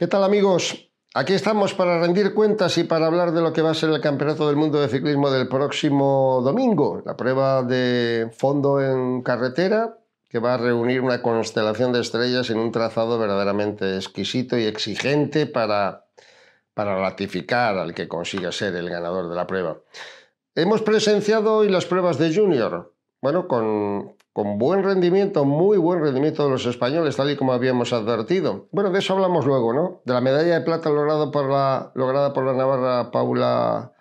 ¿Qué tal, amigos? Aquí estamos para rendir cuentas y para hablar de lo que va a ser el Campeonato del Mundo de Ciclismo del próximo domingo, la prueba de fondo en carretera que va a reunir una constelación de estrellas en un trazado verdaderamente exquisito y exigente para ratificar al que consiga ser el ganador de la prueba. Hemos presenciado hoy las pruebas de Junior, bueno, con buen rendimiento, muy buen rendimiento de los españoles, tal y como habíamos advertido. Bueno, de eso hablamos luego, ¿no? De la medalla de plata lograda por la navarra Paula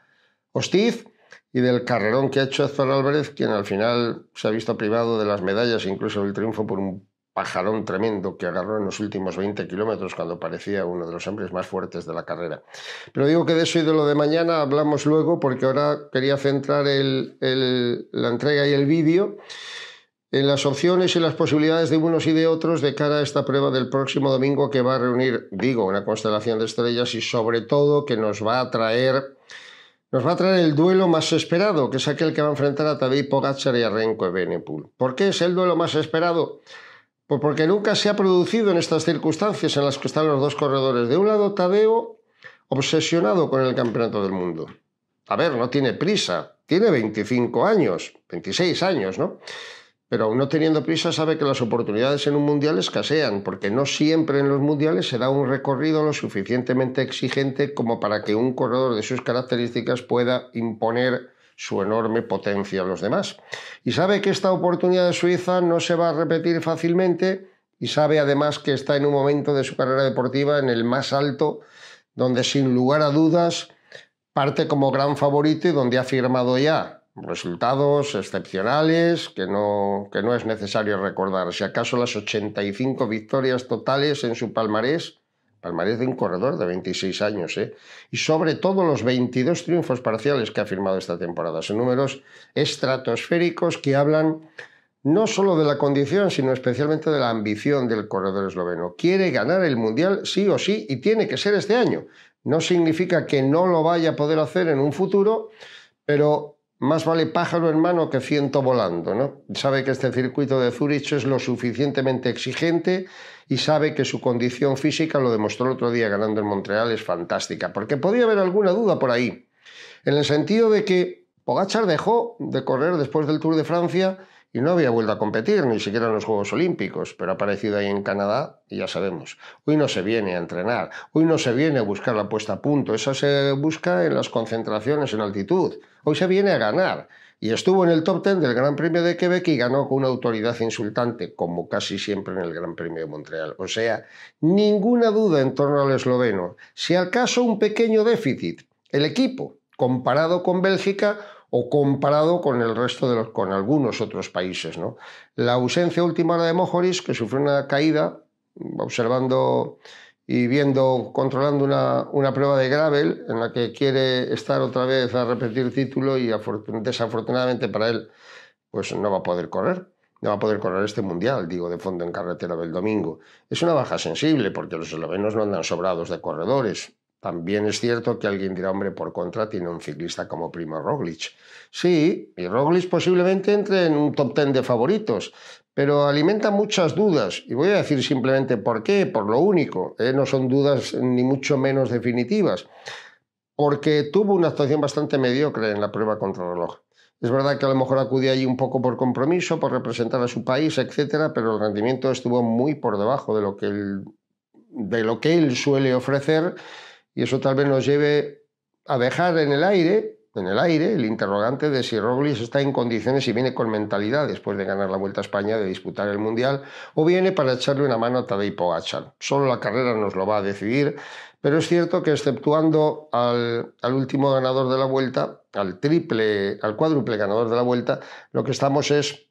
Ostiz y del carrerón que ha hecho Héctor Álvarez, quien al final se ha visto privado de las medallas, incluso del triunfo por un pajarón tremendo que agarró en los últimos 20 kilómetros cuando parecía uno de los hombres más fuertes de la carrera. Pero digo que de eso y de lo de mañana hablamos luego, porque ahora quería centrar la entrega y el vídeo en las opciones y las posibilidades de unos y de otros de cara a esta prueba del próximo domingo, que va a reunir, digo, una constelación de estrellas y sobre todo que nos va a traer el duelo más esperado, que es aquel que va a enfrentar a Tadej Pogacar y a Remco Evenepoel. ¿Por qué es el duelo más esperado? Pues porque nunca se ha producido en estas circunstancias en las que están los dos corredores. De un lado, Tadeo, obsesionado con el Campeonato del Mundo. A ver, no tiene prisa, tiene 25 años, 26 años, ¿no? Pero aún no teniendo prisa sabe que las oportunidades en un mundial escasean, porque no siempre en los mundiales se da un recorrido lo suficientemente exigente como para que un corredor de sus características pueda imponer su enorme potencia a los demás. Y sabe que esta oportunidad de Suiza no se va a repetir fácilmente, y sabe además que está en un momento de su carrera deportiva en el más alto, donde sin lugar a dudas parte como gran favorito y donde ha firmado ya resultados excepcionales que no es necesario recordar. Si acaso las 85 victorias totales en su palmarés de un corredor de 26 años, y sobre todo los 22 triunfos parciales que ha firmado esta temporada. Son números estratosféricos que hablan no solo de la condición, sino especialmente de la ambición del corredor esloveno. Quiere ganar el Mundial sí o sí, y tiene que ser este año. No significa que no lo vaya a poder hacer en un futuro, pero más vale pájaro en mano que ciento volando, ¿no? Sabe que este circuito de Zúrich es lo suficientemente exigente y sabe que su condición física, lo demostró el otro día ganando en Montreal, es fantástica. Porque podía haber alguna duda por ahí, en el sentido de que Pogacar dejó de correr después del Tour de Francia y no había vuelto a competir, ni siquiera en los Juegos Olímpicos, pero ha aparecido ahí en Canadá y ya sabemos. Hoy no se viene a entrenar, hoy no se viene a buscar la puesta a punto, esa se busca en las concentraciones en altitud. Hoy se viene a ganar, y estuvo en el top 10 del Gran Premio de Quebec y ganó con una autoridad insultante, como casi siempre en el Gran Premio de Montreal. O sea, ninguna duda en torno al esloveno. Si al caso un pequeño déficit, el equipo, comparado con Bélgica o comparado con el resto de con algunos otros países, ¿no? La ausencia última de Mohorič, que sufrió una caída observando y viendo, controlando una prueba de gravel en la que quiere estar otra vez a repetir título, y desafortunadamente para él, pues no va a poder correr. No va a poder correr este mundial, digo, de fondo en carretera del domingo. Es una baja sensible porque los eslovenos no andan sobrados de corredores. También es cierto que alguien dirá, hombre, por contra tiene un ciclista como Primož Roglič. Sí, y Roglič posiblemente entre en un top 10 de favoritos, pero alimenta muchas dudas. Y voy a decir simplemente por qué, por lo único. No son dudas ni mucho menos definitivas, porque tuvo una actuación bastante mediocre en la prueba contrarreloj. Es verdad que a lo mejor acudía allí un poco por compromiso, por representar a su país, etcétera, pero el rendimiento estuvo muy por debajo de lo que él suele ofrecer. Y eso tal vez nos lleve a dejar en el aire el interrogante de si Roglič está en condiciones y viene con mentalidad después de ganar la Vuelta a España, de disputar el Mundial, o viene para echarle una mano a Tadej Pogacar. Solo la carrera nos lo va a decidir, pero es cierto que exceptuando al último ganador de la Vuelta, al cuádruple ganador de la Vuelta, lo que estamos es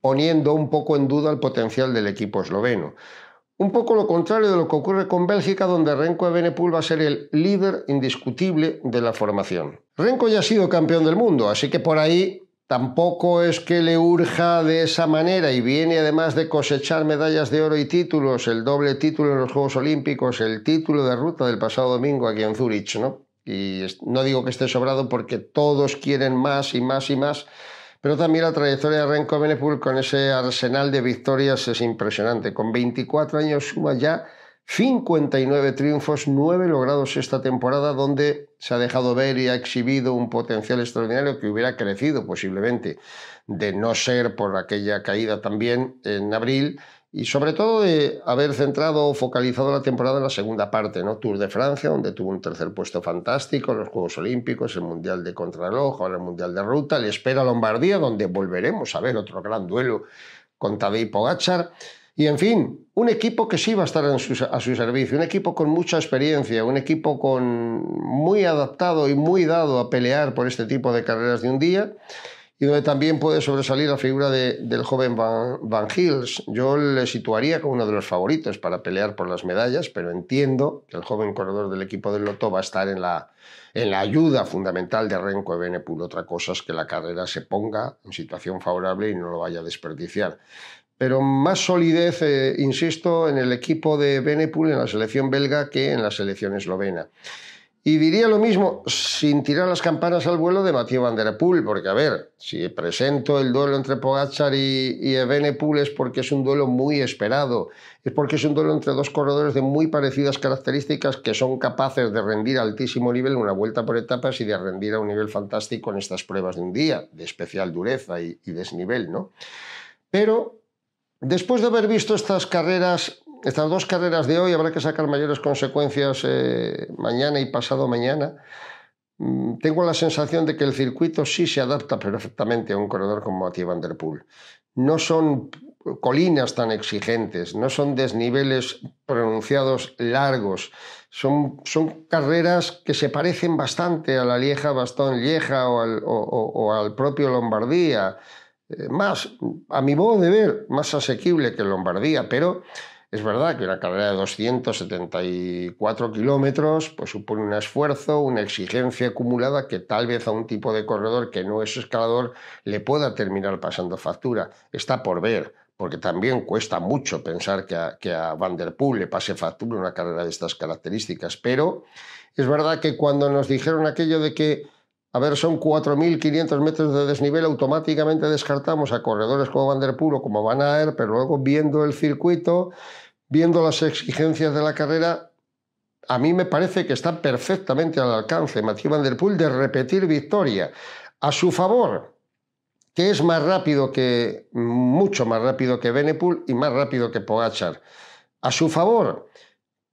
poniendo un poco en duda el potencial del equipo esloveno. Un poco lo contrario de lo que ocurre con Bélgica, donde Remco Evenepoel va a ser el líder indiscutible de la formación. Remco ya ha sido campeón del mundo, así que por ahí tampoco es que le urja de esa manera, y viene además de cosechar medallas de oro y títulos, el doble título en los Juegos Olímpicos, el título de ruta del pasado domingo aquí en Zúrich, ¿no? Y no digo que esté sobrado porque todos quieren más y más y más, pero también la trayectoria de Remco Evenepoel con ese arsenal de victorias es impresionante. Con 24 años suma ya 59 triunfos, 9 logrados esta temporada, donde se ha dejado ver y ha exhibido un potencial extraordinario que hubiera crecido posiblemente, de no ser por aquella caída también en abril, y sobre todo de haber centrado o focalizado la temporada en la segunda parte, ¿no? Tour de Francia, donde tuvo un tercer puesto fantástico, los Juegos Olímpicos, el Mundial de Contrarreloj, ahora el Mundial de Ruta, le espera Lombardía, donde volveremos a ver otro gran duelo con Tadej Pogacar. Y en fin, un equipo que sí va a estar a su servicio, un equipo con mucha experiencia, un equipo muy adaptado y muy dado a pelear por este tipo de carreras de un día, y donde también puede sobresalir la figura del joven Van Gils. Yo le situaría como uno de los favoritos para pelear por las medallas, pero entiendo que el joven corredor del equipo del Lotto va a estar en la ayuda fundamental de Remco Evenepoel. Otra cosa es que la carrera se ponga en situación favorable y no lo vaya a desperdiciar. Pero más solidez, insisto, en el equipo de Evenepoel, en la selección belga, que en la selección eslovena. Y diría lo mismo, sin tirar las campanas al vuelo, de Mathieu Van der Poel, porque, a ver, si presento el duelo entre Pogacar y Evenepoel es porque es un duelo muy esperado, es porque es un duelo entre dos corredores de muy parecidas características que son capaces de rendir a altísimo nivel una vuelta por etapas y de rendir a un nivel fantástico en estas pruebas de un día, de especial dureza y desnivel, ¿no? Pero después de haber visto estas dos carreras de hoy, habrá que sacar mayores consecuencias mañana y pasado mañana. Tengo la sensación de que el circuito sí se adapta perfectamente a un corredor como Mathieu Van der Poel. No son colinas tan exigentes, no son desniveles pronunciados largos, son carreras que se parecen bastante a la Lieja-Bastogne-Lieja o al propio Lombardía. Más, a mi modo de ver, más asequible que Lombardía, pero es verdad que una carrera de 274 kilómetros pues supone un esfuerzo, una exigencia acumulada que tal vez a un tipo de corredor que no es escalador le pueda terminar pasando factura. Está por ver, porque también cuesta mucho pensar que a Van der Poel le pase factura una carrera de estas características, pero es verdad que cuando nos dijeron aquello de que a ver, son 4.500 metros de desnivel, automáticamente descartamos a corredores como Van der Poel o como Van Aert, pero luego viendo el circuito, viendo las exigencias de la carrera, a mí me parece que está perfectamente al alcance Mathieu Van der Poel de repetir victoria. A su favor, que es mucho más rápido que Evenepoel y más rápido que Pogacar. A su favor,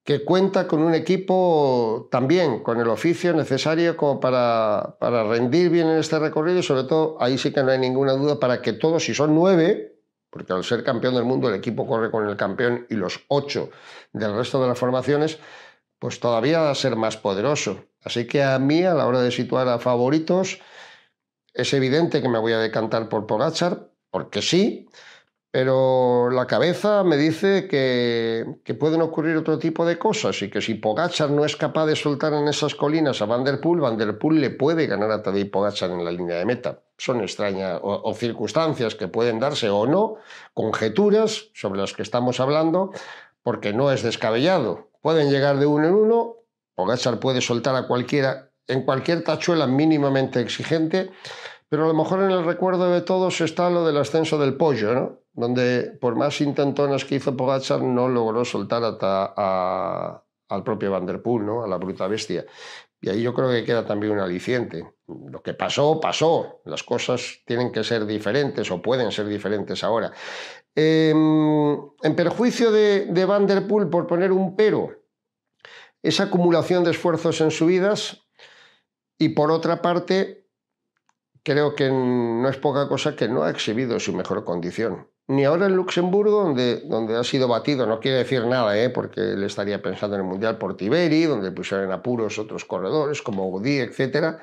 que cuenta con un equipo también con el oficio necesario como para rendir bien en este recorrido, y sobre todo, ahí sí que no hay ninguna duda, para que todos, si son 9, porque al ser campeón del mundo el equipo corre con el campeón y los 8 del resto de las formaciones, pues todavía va a ser más poderoso. Así que a mí, a la hora de situar a favoritos, es evidente que me voy a decantar por Pogacar, porque sí, pero la cabeza me dice que pueden ocurrir otro tipo de cosas y que si Pogacar no es capaz de soltar en esas colinas a Van der Poel le puede ganar a Tadej Pogacar en la línea de meta. Son extrañas o circunstancias que pueden darse o no, conjeturas sobre las que estamos hablando, porque no es descabellado. Pueden llegar de uno en uno, Pogacar puede soltar a cualquiera en cualquier tachuela mínimamente exigente, pero a lo mejor en el recuerdo de todos está lo del ascenso del pollo, ¿no? Donde por más intentonas que hizo Pogacar no logró soltar al propio Van der Poel, ¿no? A la bruta bestia. Y ahí yo creo que queda también un aliciente. Lo que pasó, pasó. Las cosas tienen que ser diferentes o pueden ser diferentes ahora. En perjuicio de Van der Poel, por poner un pero, esa acumulación de esfuerzos en subidas y por otra parte, creo que no es poca cosa que no ha exhibido su mejor condición. Ni ahora en Luxemburgo, donde ha sido batido, no quiere decir nada, porque él estaría pensando en el Mundial por Tiberi, donde pusieron en apuros otros corredores como Gaudí, etc.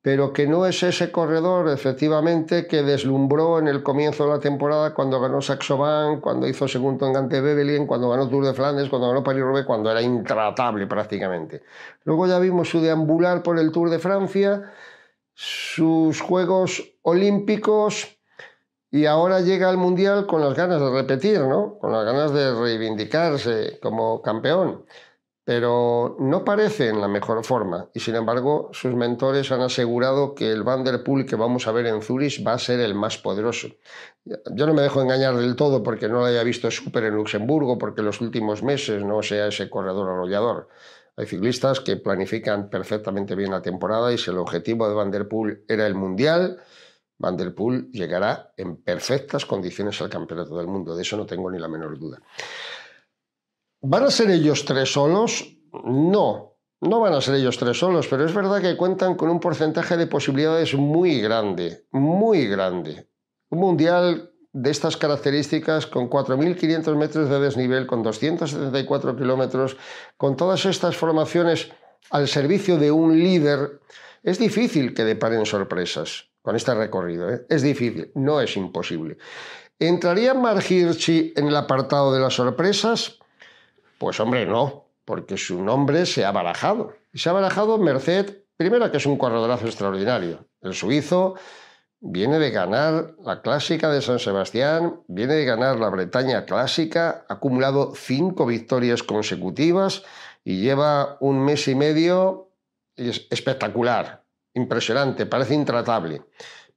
Pero que no es ese corredor, efectivamente, que deslumbró en el comienzo de la temporada cuando ganó Saxo Bank, cuando hizo segundo en Gante-Wevelgem, cuando ganó Tour de Flandes, cuando ganó París-Roubaix, cuando era intratable prácticamente. Luego ya vimos su deambular por el Tour de Francia, sus Juegos Olímpicos, y ahora llega al Mundial con las ganas de repetir, ¿no? Con las ganas de reivindicarse como campeón. pero no parece en la mejor forma y sin embargo sus mentores han asegurado que el Van der Poel que vamos a ver en Zúrich va a ser el más poderoso. Yo no me dejo engañar del todo porque no lo haya visto súper en Luxemburgo, porque en los últimos meses no sea ese corredor arrollador. Hay ciclistas que planifican perfectamente bien la temporada y si el objetivo de Van der Poel era el Mundial, Van der Poel llegará en perfectas condiciones al Campeonato del Mundo, de eso no tengo ni la menor duda. ¿Van a ser ellos tres solos? No, no van a ser ellos tres solos, pero es verdad que cuentan con un porcentaje de posibilidades muy grande, muy grande. Un mundial de estas características, con 4.500 metros de desnivel, con 274 kilómetros, con todas estas formaciones al servicio de un líder, es difícil que deparen sorpresas con este recorrido, ¿eh? Es difícil, no es imposible. ¿Entraría Marc Hirschi en el apartado de las sorpresas? Pues hombre, no, porque su nombre se ha barajado. Y se ha barajado merced, primero, que es un corredorazo extraordinario. El suizo viene de ganar la Clásica de San Sebastián, viene de ganar la Bretaña Clásica, ha acumulado 5 victorias consecutivas y lleva un mes y medio espectacular, impresionante, parece intratable.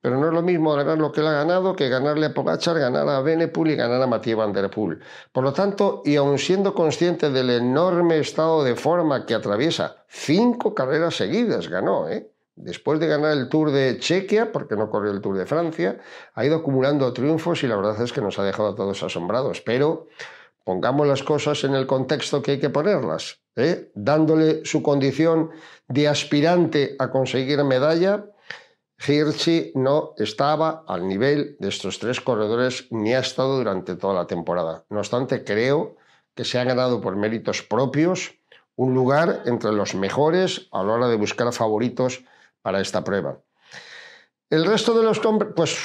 Pero no es lo mismo ganar lo que él ha ganado que ganarle a Pogacar, ganar a Evenepoel y ganar a Mathieu Van der Poel. Por lo tanto, y aun siendo consciente del enorme estado de forma que atraviesa, 5 carreras seguidas ganó, ¿eh? Después de ganar el Tour de Chequia, porque no corrió el Tour de Francia, ha ido acumulando triunfos y la verdad es que nos ha dejado a todos asombrados. Pero pongamos las cosas en el contexto que hay que ponerlas, ¿eh? Dándole su condición de aspirante a conseguir medalla, Hirschi no estaba al nivel de estos tres corredores ni ha estado durante toda la temporada. No obstante, creo que se ha ganado por méritos propios un lugar entre los mejores a la hora de buscar favoritos para esta prueba. El resto de los hombres, pues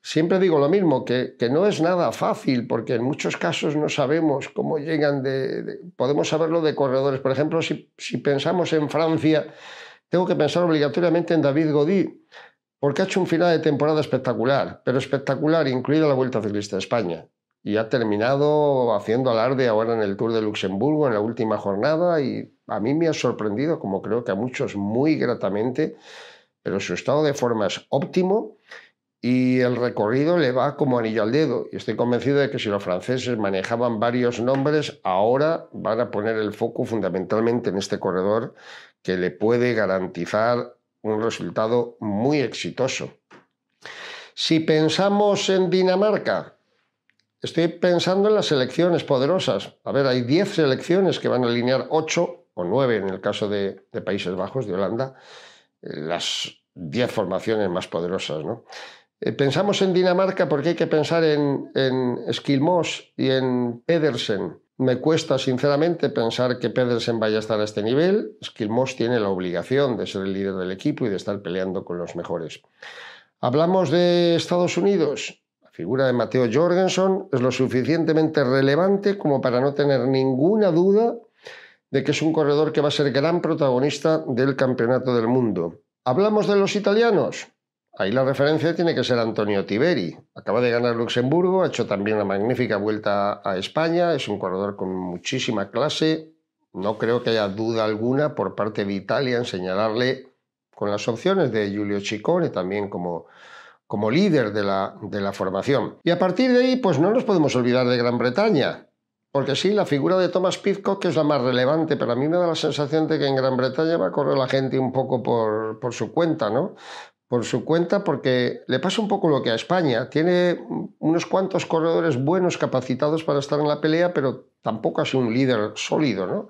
siempre digo lo mismo, que no es nada fácil porque en muchos casos no sabemos cómo llegan podemos saberlo de corredores. Por ejemplo, si pensamos en Francia, tengo que pensar obligatoriamente en David Gaudu, porque ha hecho un final de temporada espectacular, pero espectacular, incluida la Vuelta Ciclista de España. Y ha terminado haciendo alarde ahora en el Tour de Luxemburgo, en la última jornada, y a mí me ha sorprendido, como creo que a muchos, muy gratamente, pero su estado de forma es óptimo y el recorrido le va como anillo al dedo. Y estoy convencido de que si los franceses manejaban varios nombres, ahora van a poner el foco fundamentalmente en este corredor que le puede garantizar un resultado muy exitoso. Si pensamos en Dinamarca, estoy pensando en las selecciones poderosas. A ver, hay 10 selecciones que van a alinear 8 o 9 en el caso de Países Bajos, de Holanda, las 10 formaciones más poderosas, ¿no? Pensamos en Dinamarca porque hay que pensar en Skjelmose y en Pedersen. Me cuesta sinceramente pensar que Pedersen vaya a estar a este nivel. Skjelmose tiene la obligación de ser el líder del equipo y de estar peleando con los mejores. Hablamos de Estados Unidos. La figura de Matteo Jorgenson es lo suficientemente relevante como para no tener ninguna duda de que es un corredor que va a ser gran protagonista del Campeonato del Mundo. Hablamos de los italianos. Ahí la referencia tiene que ser Antonio Tiberi. Acaba de ganar Luxemburgo, ha hecho también una magnífica vuelta a España, es un corredor con muchísima clase. No creo que haya duda alguna por parte de Italia en señalarle con las opciones de Giulio Ciccone también como líder de la formación. Y a partir de ahí, pues no nos podemos olvidar de Gran Bretaña, porque sí, la figura de Thomas Pidcock es la más relevante, pero a mí me da la sensación de que en Gran Bretaña va a correr la gente un poco por su cuenta, ¿no? Por su cuenta, porque le pasa un poco lo que a España. Tiene unos cuantos corredores buenos, capacitados para estar en la pelea, pero tampoco ha sido un líder sólido, ¿no?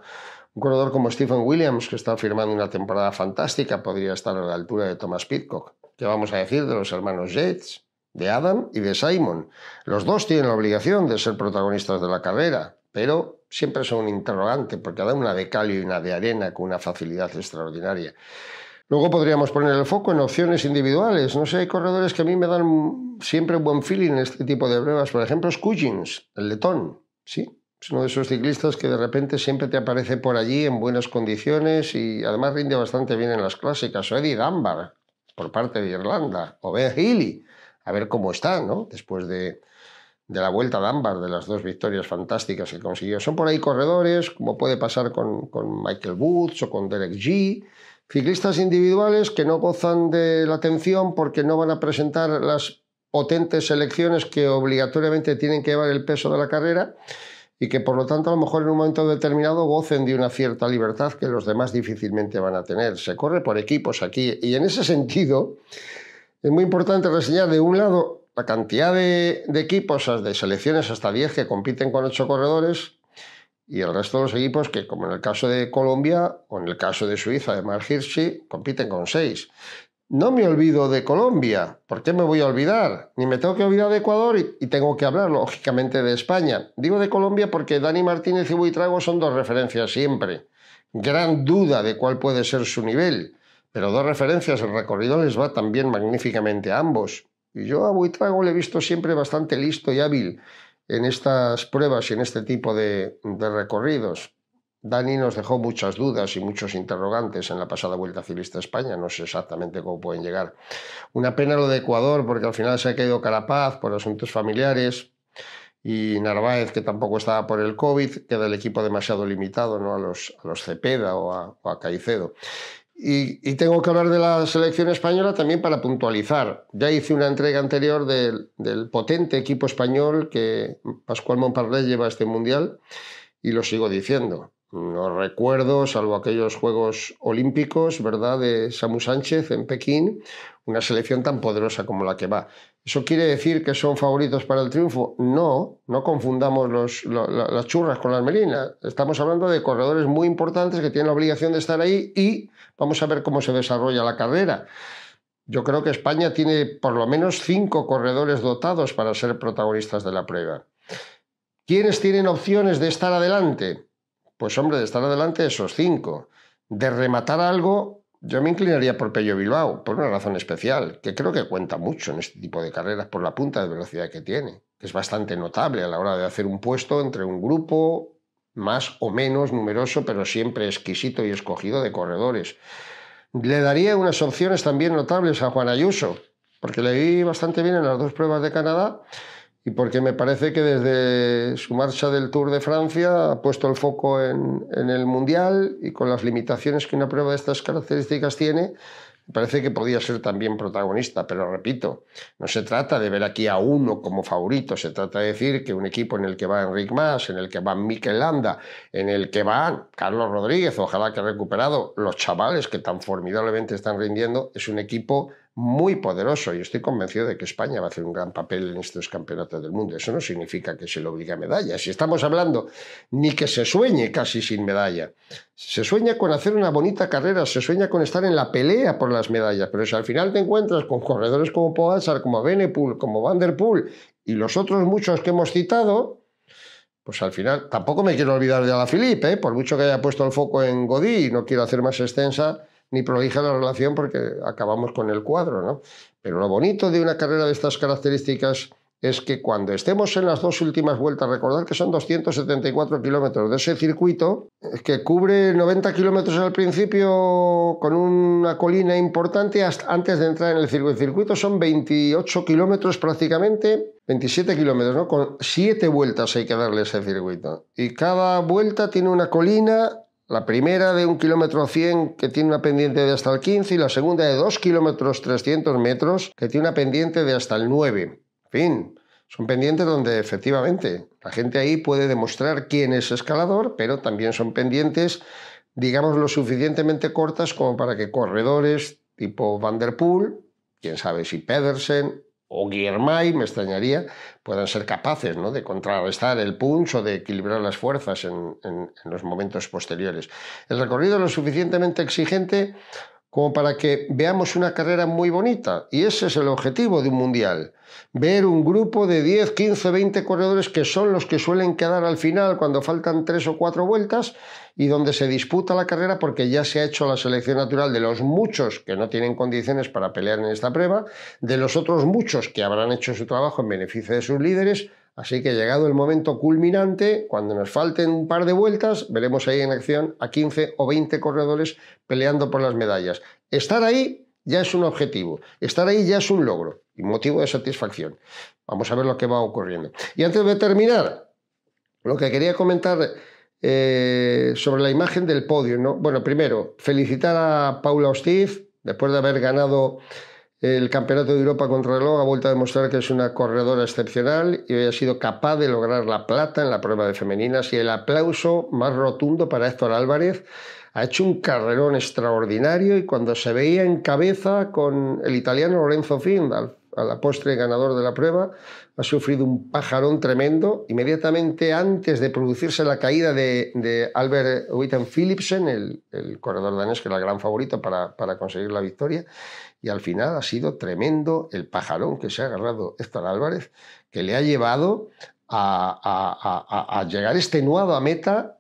Un corredor como Stephen Williams, que está firmando una temporada fantástica, podría estar a la altura de Thomas Pidcock. ¿Qué vamos a decir de los hermanos Yates, de Adam y de Simon? Los dos tienen la obligación de ser protagonistas de la carrera, pero siempre son un interrogante, porque dan una de cal y una de arena con una facilidad extraordinaria. Luego podríamos poner el foco en opciones individuales. No sé, hay corredores que a mí me dan siempre un buen feeling en este tipo de pruebas. Por ejemplo, Skujins, el letón, ¿sí? Es uno de esos ciclistas que de repente siempre te aparece por allí en buenas condiciones y además rinde bastante bien en las clásicas. O Eddie Dunbar, por parte de Irlanda. O Ben Healy, a ver cómo está, ¿no? Después de de la Vuelta a Dunbar, de las dos victorias fantásticas que consiguió. Son por ahí corredores, como puede pasar con Michael Woods o con Derek Gee, ciclistas individuales que no gozan de la atención porque no van a presentar las potentes selecciones que obligatoriamente tienen que llevar el peso de la carrera y que por lo tanto a lo mejor en un momento determinado gocen de una cierta libertad que los demás difícilmente van a tener. Se corre por equipos aquí y en ese sentido es muy importante reseñar de un lado la cantidad de equipos, de selecciones, hasta 10 que compiten con 8 corredores, y el resto de los equipos que, como en el caso de Colombia o en el caso de Suiza de Marc Hirschi, compiten con 6. No me olvido de Colombia, ¿por qué me voy a olvidar? Ni me tengo que olvidar de Ecuador y tengo que hablar, lógicamente, de España. Digo de Colombia porque Dani Martínez y Buitrago son dos referencias siempre. Gran duda de cuál puede ser su nivel, pero dos referencias, el recorrido les va también magníficamente a ambos. Y yo a Buitrago le he visto siempre bastante listo y hábil en estas pruebas y en este tipo de recorridos. Dani nos dejó muchas dudas y muchos interrogantes en la pasada Vuelta Ciclista a España. No sé exactamente cómo pueden llegar. Una pena lo de Ecuador, porque al final se ha caído Carapaz por asuntos familiares y Narváez, que tampoco estaba por el COVID, queda el equipo demasiado limitado, ¿no? a los Cepeda o a Caicedo. Y tengo que hablar de la selección española también para puntualizar. Ya hice una entrega anterior del potente equipo español que Pascual Montparlés lleva a este Mundial y lo sigo diciendo. No recuerdo, salvo aquellos Juegos Olímpicos, ¿verdad?, de Samu Sánchez en Pekín, una selección tan poderosa como la que va. ¿Eso quiere decir que son favoritos para el triunfo? No, no confundamos las churras con las melinas. Estamos hablando de corredores muy importantes que tienen la obligación de estar ahí y vamos a ver cómo se desarrolla la carrera. Yo creo que España tiene por lo menos 5 corredores dotados para ser protagonistas de la prueba. ¿Quiénes tienen opciones de estar adelante? Pues hombre, de estar adelante esos 5. De rematar algo, yo me inclinaría por Pello Bilbao, por una razón especial, que creo que cuenta mucho en este tipo de carreras por la punta de velocidad que tiene, que es bastante notable a la hora de hacer un puesto entre un grupo más o menos numeroso, pero siempre exquisito y escogido de corredores. Le daría unas opciones también notables a Juan Ayuso, porque le vi bastante bien en las dos pruebas de Canadá, y porque me parece que desde su marcha del Tour de Francia ha puesto el foco en el Mundial y con las limitaciones que una prueba de estas características tiene, me parece que podía ser también protagonista. Pero repito, no se trata de ver aquí a uno como favorito, se trata de decir que un equipo en el que va Enric Mas, en el que va Mikel Landa, en el que va Carlos Rodríguez, ojalá que ha recuperado, los chavales que tan formidablemente están rindiendo, es un equipo muy poderoso y estoy convencido de que España va a hacer un gran papel en estos campeonatos del mundo. Eso no significa que se le obligue a medalla. Si estamos hablando ni que se sueñe casi sin medalla. Se sueña con hacer una bonita carrera, se sueña con estar en la pelea por las medallas, pero si al final te encuentras con corredores como Pogacar, como Evenepoel, como Van der Poel y los otros muchos que hemos citado, pues al final tampoco me quiero olvidar de Alaphilippe, por mucho que haya puesto el foco en Gaudí y no quiero hacer más extensa ni prolija la relación porque acabamos con el cuadro, ¿no? Pero lo bonito de una carrera de estas características es que cuando estemos en las dos últimas vueltas, recordad que son 274 kilómetros de ese circuito, que cubre 90 kilómetros al principio con una colina importante antes de entrar en el circuito. El circuito son 28 kilómetros prácticamente, 27 kilómetros, ¿no? Con 7 vueltas hay que darle ese circuito. Y cada vuelta tiene una colina. La primera de 1,100 km que tiene una pendiente de hasta el 15 y la segunda de 2,300 km que tiene una pendiente de hasta el 9. En fin, son pendientes donde efectivamente la gente ahí puede demostrar quién es escalador, pero también son pendientes, digamos, lo suficientemente cortas como para que corredores tipo Van der Poel, quién sabe si Pedersen o Guillermay, me extrañaría, puedan ser capaces, ¿no?, de contrarrestar el punch o de equilibrar las fuerzas en los momentos posteriores. El recorrido es lo suficientemente exigente como para que veamos una carrera muy bonita, y ese es el objetivo de un Mundial. Ver un grupo de 10, 15, 20 corredores que son los que suelen quedar al final cuando faltan 3 o 4 vueltas y donde se disputa la carrera porque ya se ha hecho la selección natural de los muchos que no tienen condiciones para pelear en esta prueba, de los otros muchos que habrán hecho su trabajo en beneficio de sus líderes. Así que llegado el momento culminante, cuando nos falten un par de vueltas, veremos ahí en acción a 15 o 20 corredores peleando por las medallas. Estar ahí ya es un objetivo, estar ahí ya es un logro. motivo de satisfacción. Vamos a ver lo que va ocurriendo. Y antes de terminar, lo que quería comentar sobre la imagen del podio, ¿no? Bueno, primero, felicitar a Paula Ostiz, después de haber ganado el Campeonato de Europa contrarreloj, ha vuelto a demostrar que es una corredora excepcional y hoy ha sido capaz de lograr la plata en la prueba de femeninas. Y el aplauso más rotundo para Héctor Álvarez. Ha hecho un carrerón extraordinario y cuando se veía en cabeza con el italiano Lorenzo Finn, a la postre ganador de la prueba, ha sufrido un pajarón tremendo. Inmediatamente antes de producirse la caída de Albert Witten Philipsen, el corredor danés que era el gran favorito para conseguir la victoria, y al final ha sido tremendo el pajarón que se ha agarrado Héctor Álvarez, que le ha llevado a llegar extenuado a meta.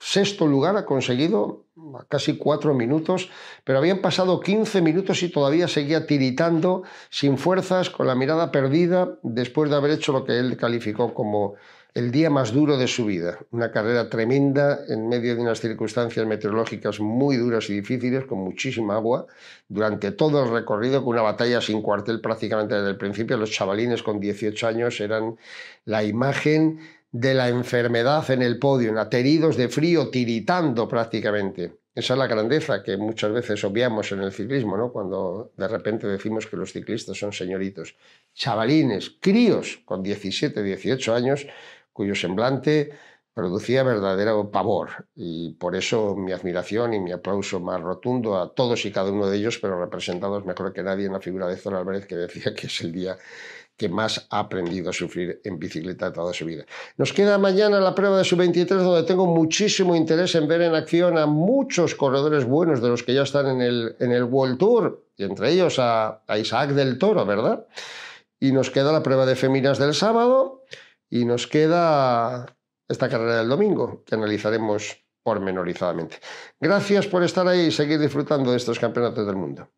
Sexto lugar ha conseguido, casi 4 minutos, pero habían pasado 15 minutos y todavía seguía tiritando, sin fuerzas, con la mirada perdida, después de haber hecho lo que él calificó como el día más duro de su vida. Una carrera tremenda en medio de unas circunstancias meteorológicas muy duras y difíciles, con muchísima agua, durante todo el recorrido, con una batalla sin cuartel prácticamente desde el principio. Los chavalines con 18 años eran la imagen de la enfermedad en el podio, ateridos de frío, tiritando prácticamente. Esa es la grandeza que muchas veces obviamos en el ciclismo, ¿no? Cuando de repente decimos que los ciclistas son señoritos. Chavalines, críos con 17, 18 años, cuyo semblante producía verdadero pavor, y por eso mi admiración y mi aplauso más rotundo a todos y cada uno de ellos, pero representados mejor que nadie en la figura de Héctor Álvarez, que decía que es el día que más ha aprendido a sufrir en bicicleta toda su vida. Nos queda mañana la prueba de sub-23, donde tengo muchísimo interés en ver en acción a muchos corredores buenos de los que ya están en el World Tour, y entre ellos a Isaac del Toro, ¿verdad? Y nos queda la prueba de féminas del sábado, y nos queda esta carrera del domingo, que analizaremos pormenorizadamente. Gracias por estar ahí y seguir disfrutando de estos campeonatos del mundo.